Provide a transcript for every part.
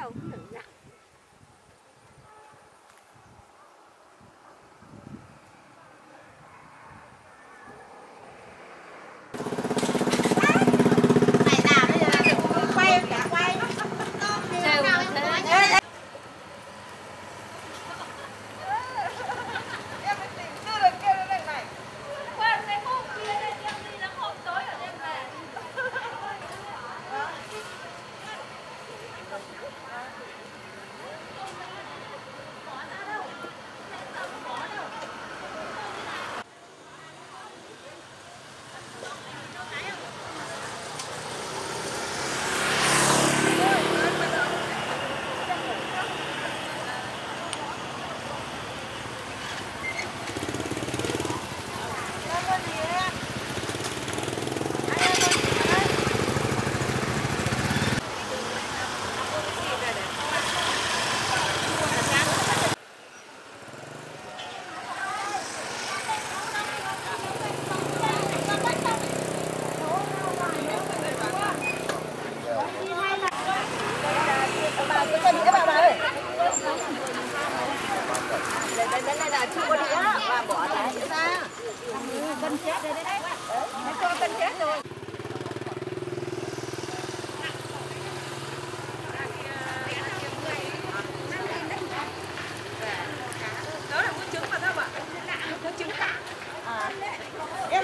đâu cũng được đâu.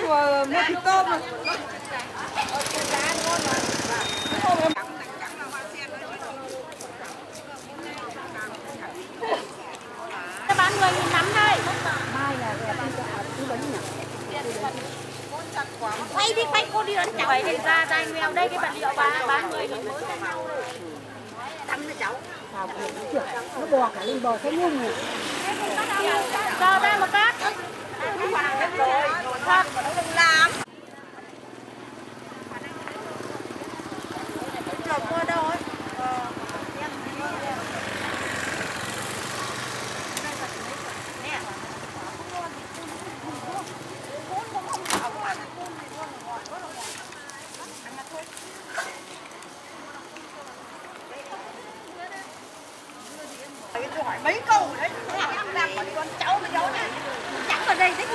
Mua thịt tôm mà. Cái bán 10.000 lắm thôi. Mai là tư vấn nhỉ? Quay đi, quay cô đi đón cháu. Quay đi ra ra nghèo đây cái bản liệu bán 10.000 mới cho nhau. Tắm cho cháu. Nó bò cả lên bò thấy mua ngủ. Giờ ra mà cát. Thật làm rồi qua đâu ấy. Tôi hỏi mấy câu đấy làm mà con cháu với cháu này chẳng ở đây đấy.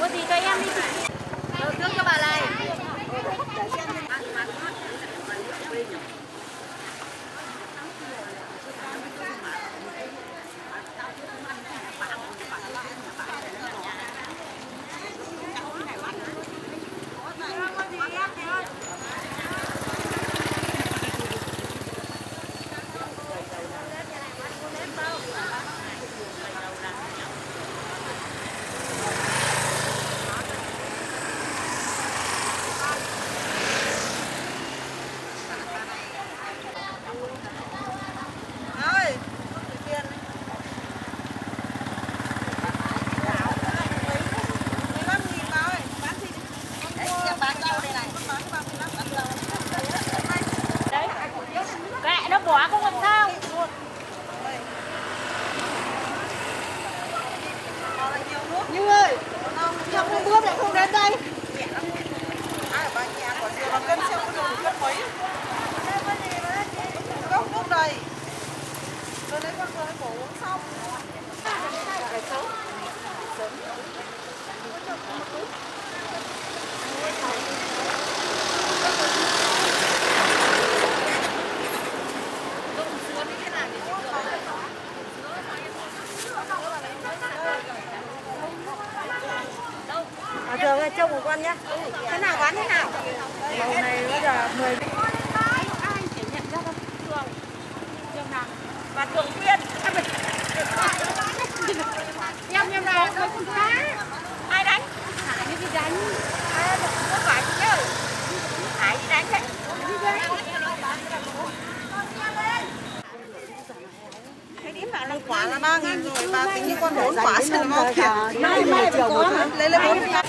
Mua gì cho em đi. Đồ nước cho bà này. Trông của con nhá. Thế nào bán thế nào? Màu này bây giờ 10. Ai chỉ nhận ra đâu? Thường nào? Và thường Quyên. Em nào? Ai đánh? Hải đi đánh. Có phải chứ? Hải đi đánh đấy. Con quả là 3.000 rồi, bà tính như con 4 quả sẽ là bao kìa. Mai có lấy 4 quả.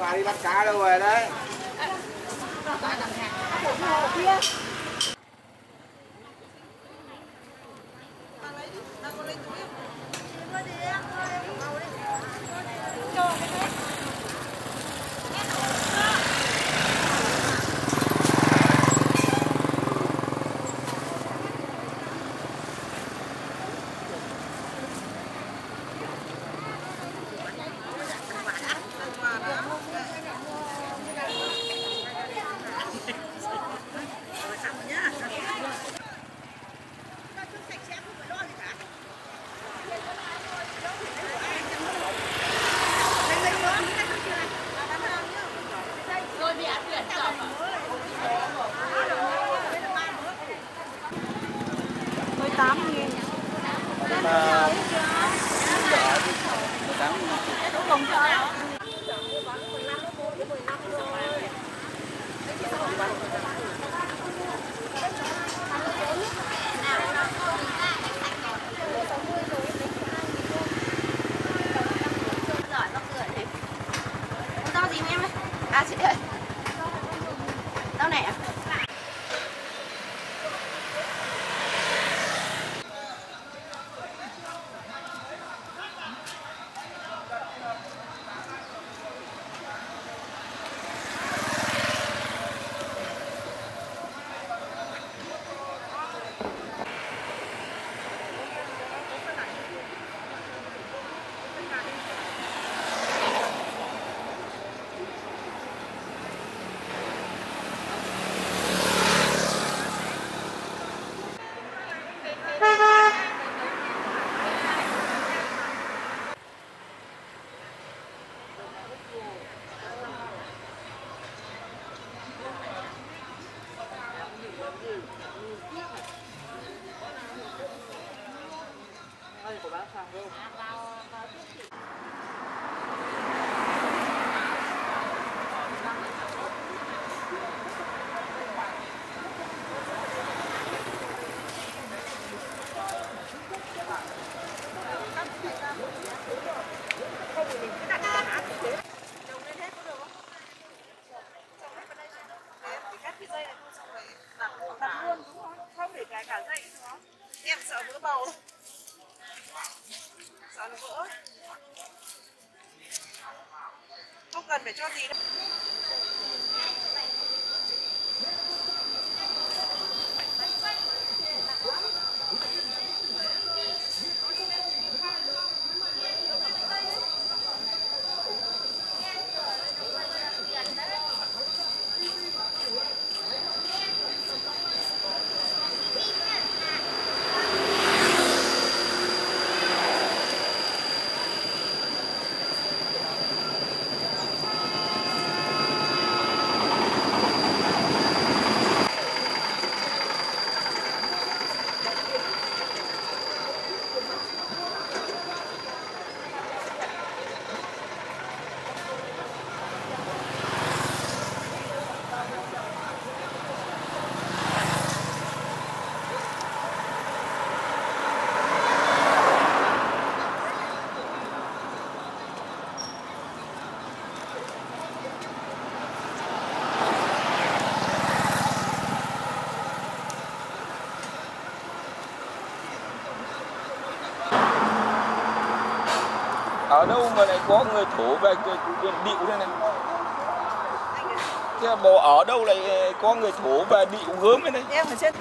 Bà đi bắt cá đâu rồi đấy. Cần phải cho gì đâu. Ở đâu mà lại có người thổ về cái điệu đây này? Thế bò ở đâu lại có người thổ về điệu gớm đây này? Em phải chết.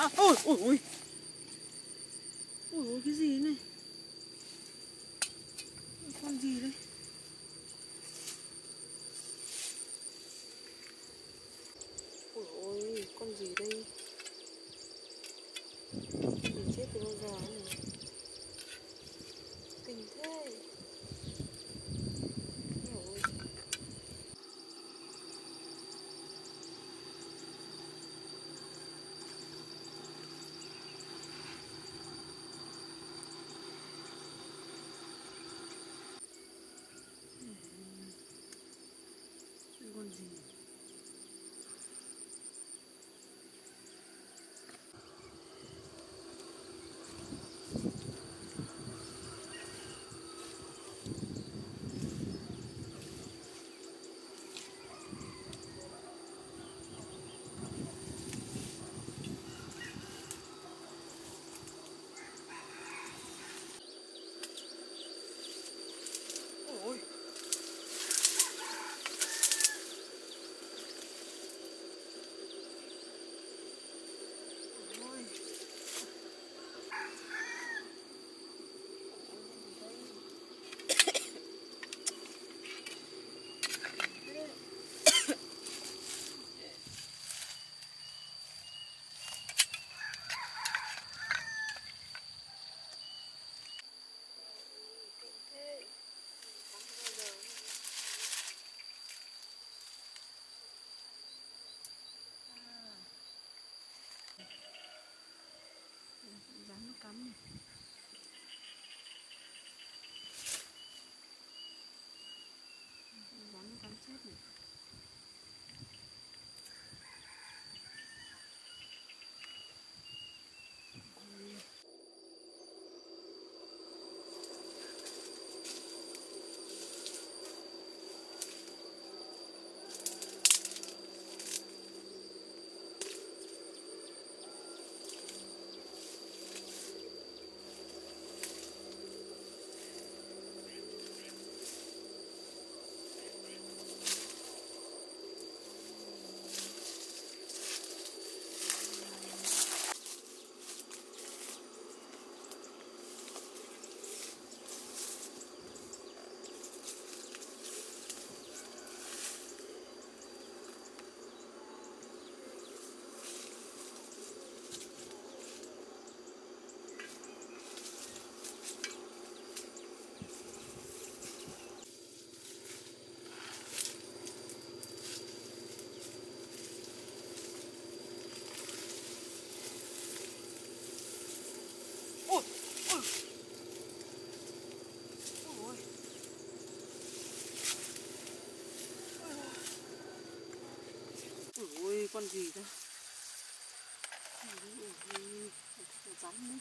À, ôi cái gì này? Con gì đây? Ôi con gì đây? Mình chết từ bao giờ này? Kinh thế. Cắm rắn chết này. Con gì đó, rắn đấy.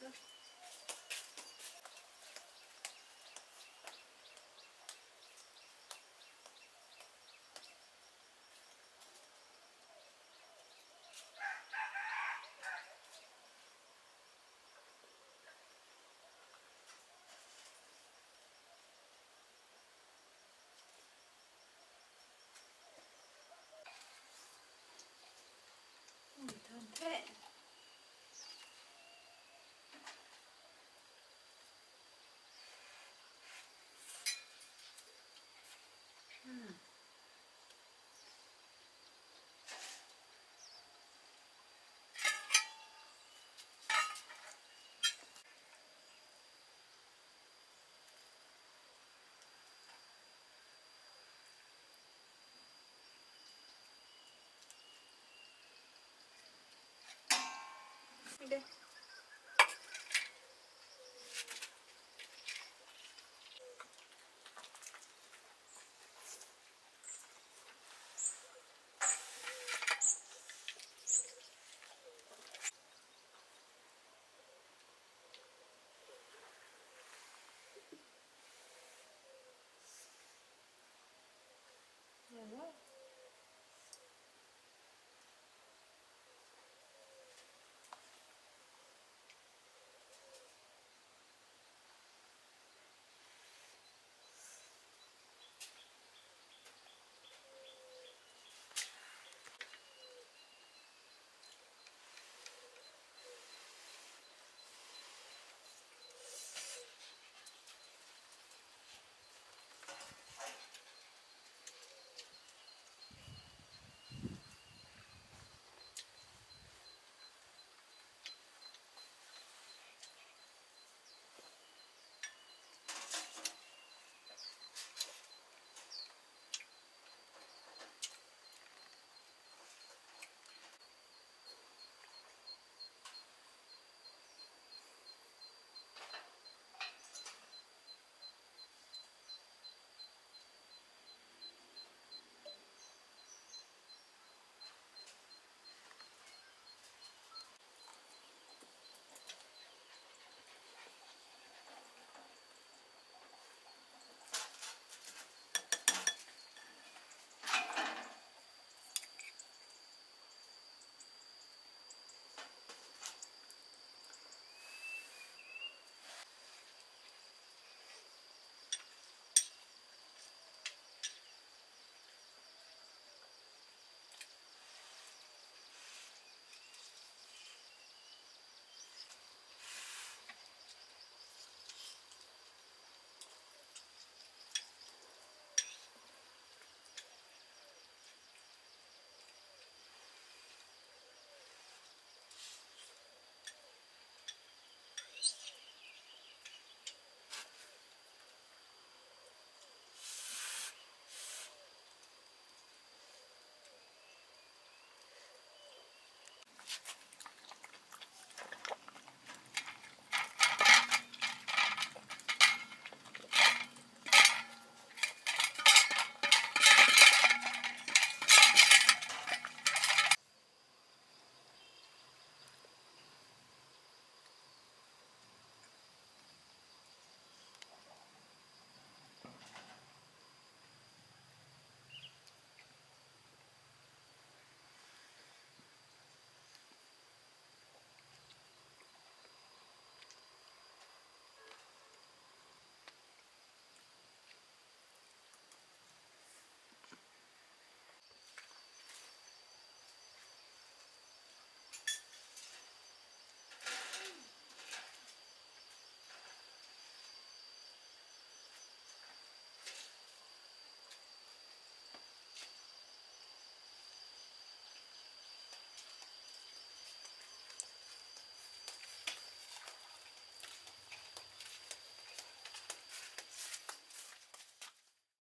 cơ. Thơm thế. Đây. Rồi.